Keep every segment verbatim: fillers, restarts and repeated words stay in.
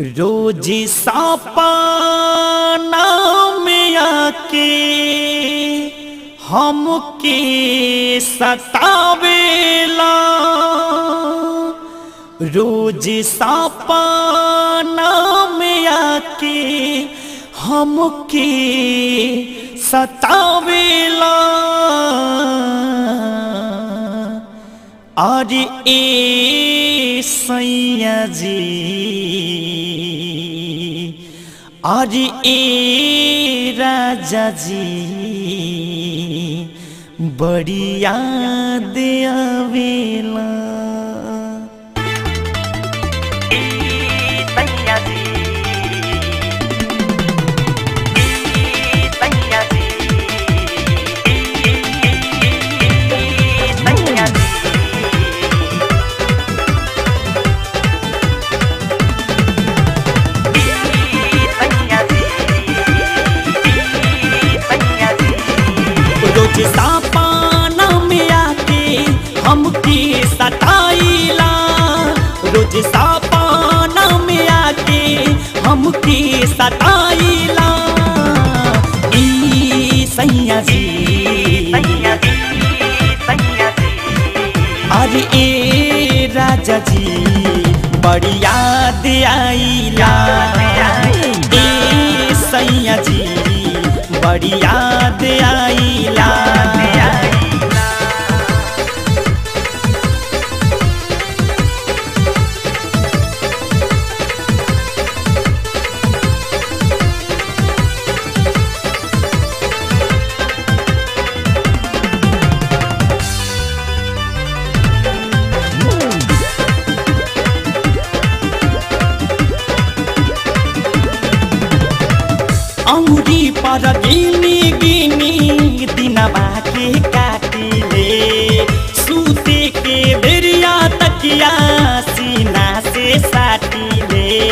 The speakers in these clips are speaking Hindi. रोजी सापाना में आके हमके सतावेला, रोजी सापाना में आके हमके सतावेला। अरे ए सैया जी, अरे ए राजा जी, बड़ी याद आवेला। रोजी सापाना में आके हमके सताइला, रोजी सापाना में आके हमके सताइला। ई सैया जी, अरे ए राजा जी, बड़ी याद आइला। ए सैया जी, बड़ी याद आइला। अंगुरी पर गिनी गिनी दिनवा के काटिले, सूते के बेरिया तकिया सीना से साटिले।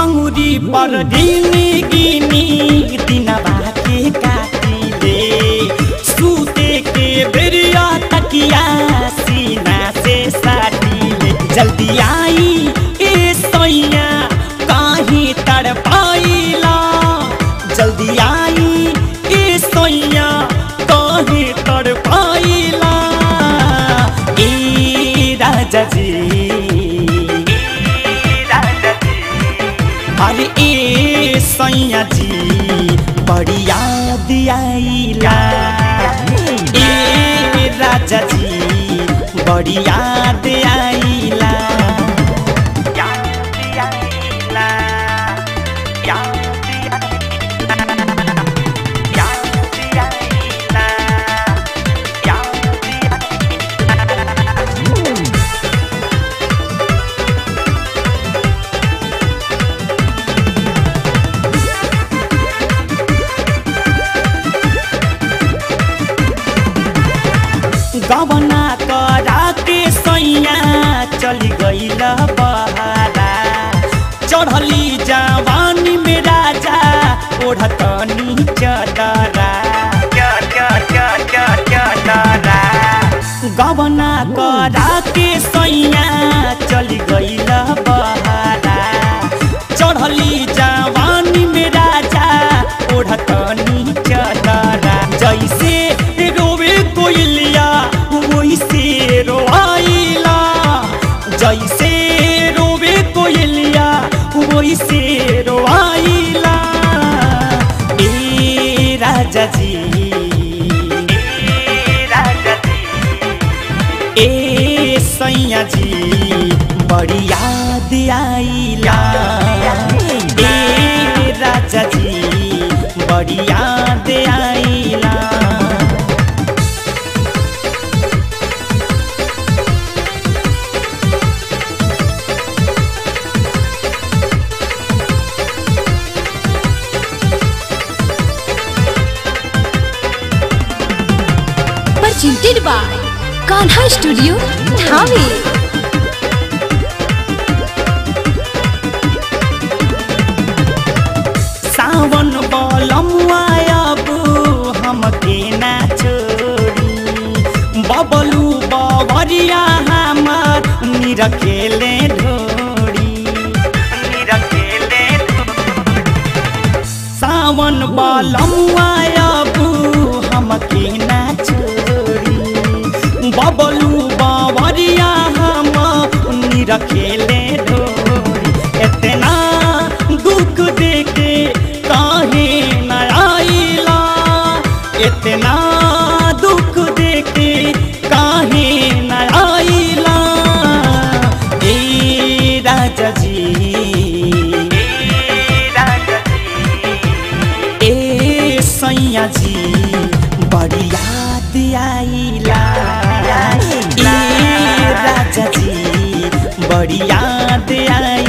अंगुरी पर गिनी गिनी दिनवा के काटिले, सूते के बेरिया तकिया सीना से साटिले। जल्दी आई ए सैया काहीं तड़पाइला, जल्दी आई ए सैया काहीं तड़पाइला। ए राजा जी, अरे ए सैया जी, बड़ी याद आइला। ए राजा जी, बड़ी याद आइला। गवना करा के सैया चली गईला बहारा, चढ़ली जवानी में राजा ओढ़तनी चदरा। गवना करा के सैया चली गईला बहारा, चढ़ली जवानी में राजा ओढ़तनी चदरा। जैसे रोवे कोइलिया वैसे रोआइला, जैसे रोवे कोइलिया वैसे रोआइला। ए राजा जी, ए सैया जी, बड़ी याद आइला। ए राजा जी, बड़ी याद आइला। Presented by Kanha Studio, Dhami। सावन बलमुआ अब हमके ना छोड़ी, बबलू बवरिया हमार अपनी रखेले ढोड़ी अपनी रखेले ढोड़ी सावन बालमुआ अबू हमके ना छोड़ी बबलू बावरिया हम उन्नी रखेले ढोड़ी इतना दुख देके काहे ना आइला इतना दुख देके काहे ना आइला ए राजा जी ए सैया जी बड़ी याद आइला ए राजा जी बड़ी याद आइला।